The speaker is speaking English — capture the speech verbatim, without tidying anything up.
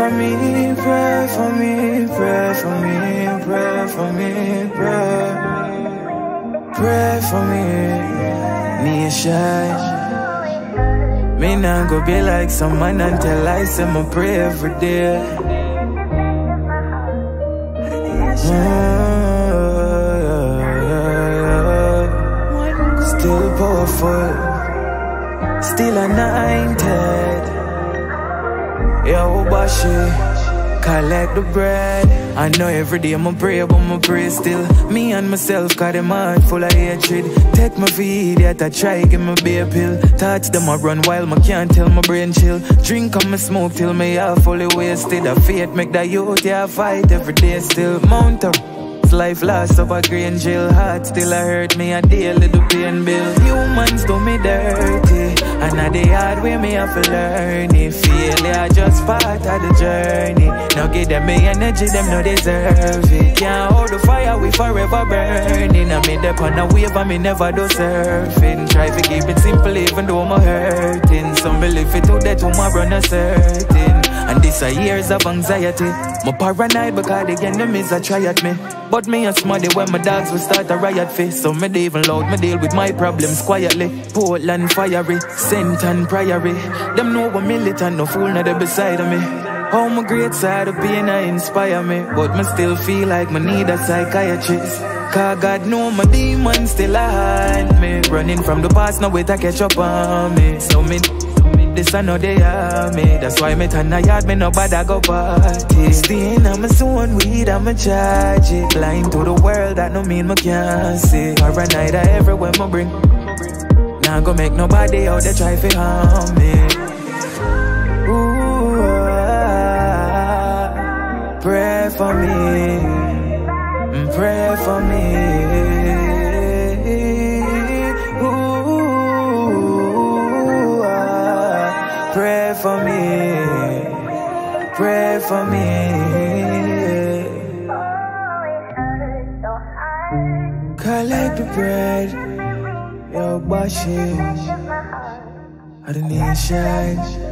for me, pray for me, pray for me, pray for me, pray. Pray for me, me a shy. Me not go be like some man until I say my prayer every day. Mm-hmm. Still powerful, still anointed. Yo, Bashi, collect the bread. I know every day I'm a prayer, but I'm a pray still. Me and myself got them heart full of hatred. Take my feed, yet I try, give me beer pill. Touch them, I run while I can't tell my brain chill. Drink and I smoke till me half fully wasted. I fate make that youth, yeah, I fight every day still. Mount up, life lost of a green jail. Heart still I hurt me, I deal with the pain bill. Humans do me dirty, and now they hard way me have to learn it. Failure just part of the journey. Now give them me energy, them no deserve it. Can't hold the fire, we forever burning. I made up on a wave and me never do surfing. Try to keep it simple even though I'm hurting. Some believe it today, tomorrow not certain. And these are years of anxiety. My paranoid because the enemies are try at me. But me and smuddy when my dogs will start a riot face. So me they even loud, me deal with my problems quietly. Portland fiery, Saint and Priory. Them know I'm militant, no fool not beside of me. How my great side of being I inspire me. But me still feel like me need a psychiatrist. Cause God know my demons still haunt me. Running from the past, no way to catch up on me. So me... this I know they are me. That's why me turn a yard, me no bother go party. Staying on my zone, weed on my charge it. Blind to the world, that no mean me can't see. Paranoid I everywhere me bring. Now go make nobody out there try fi harm me. Ooh, ah, pray for me, pray for me. Pray for me, pray for me. Collect the bread, yo, wash it. I don't need shine.